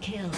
Kill.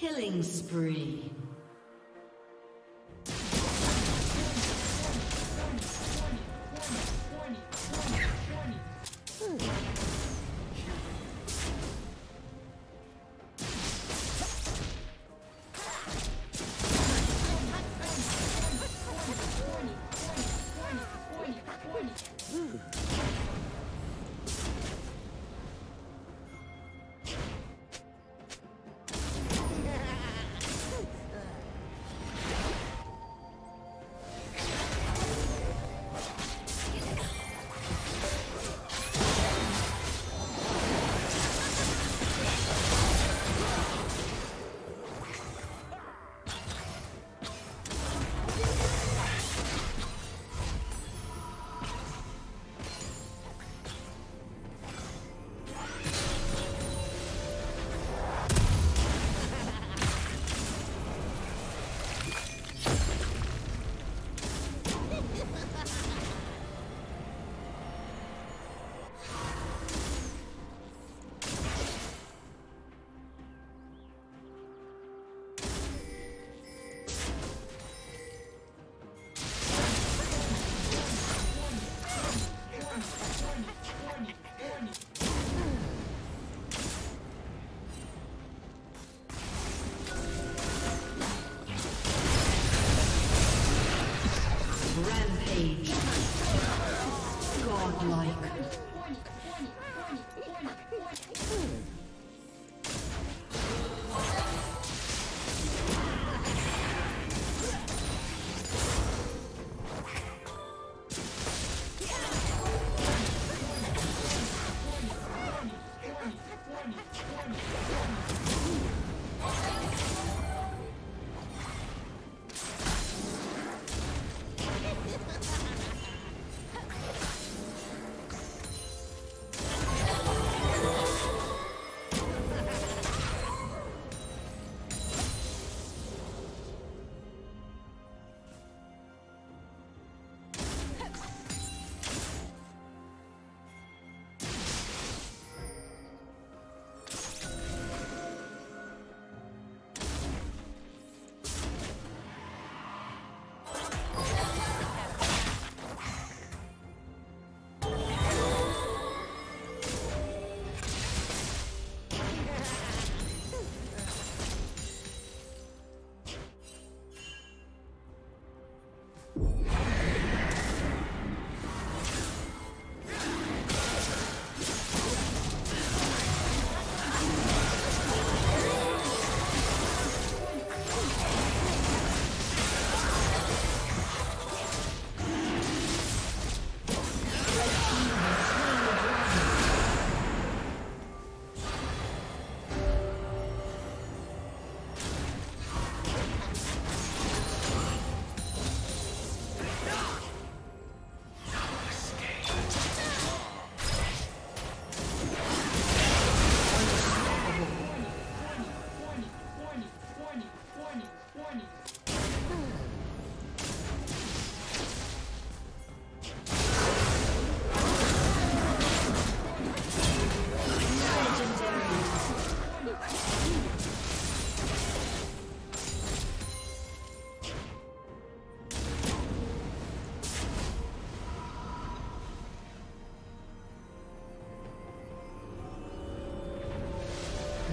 Killing spree.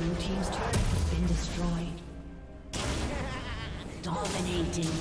Blue team's turret has been destroyed. Dominating.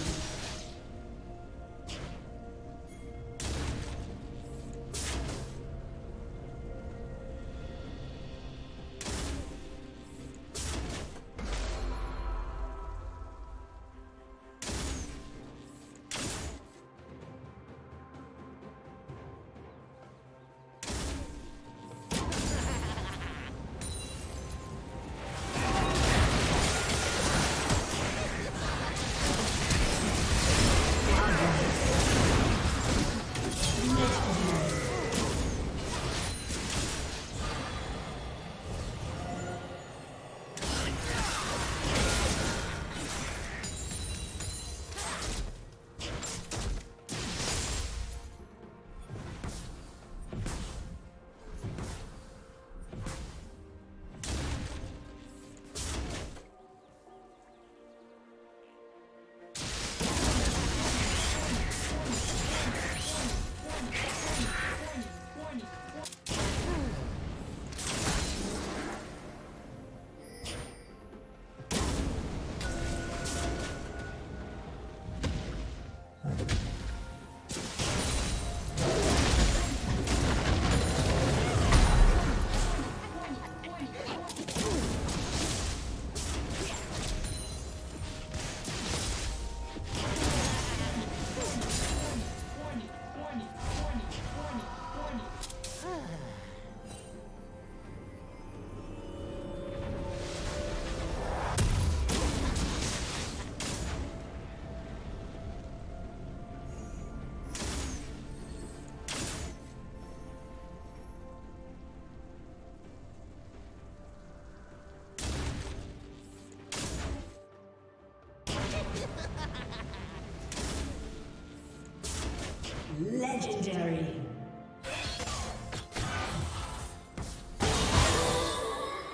Legendary.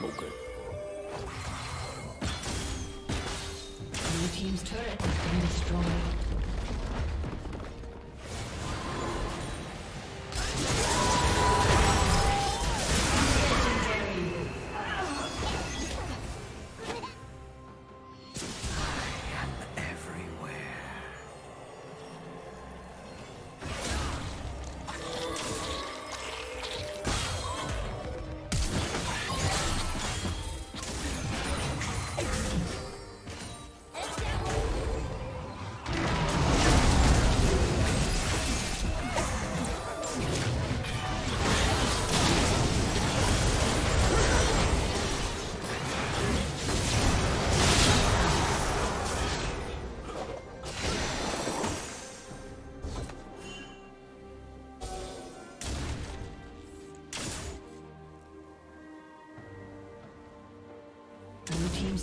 Okay. Blue team's turret has been destroyed. Team's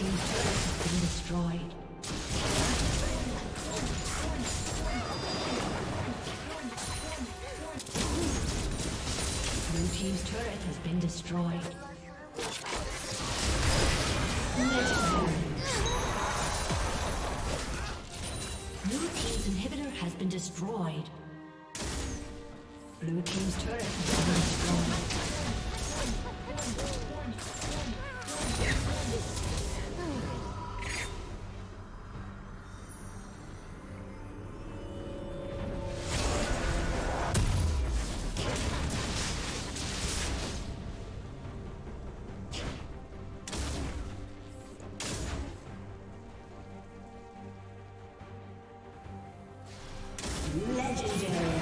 team's turret has been destroyed. Blue team's turret has been destroyed. Blue team's inhibitor has been destroyed. Blue team's turret has been destroyed. Legendary. Legendary.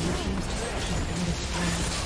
Your team's turret has been destroyed.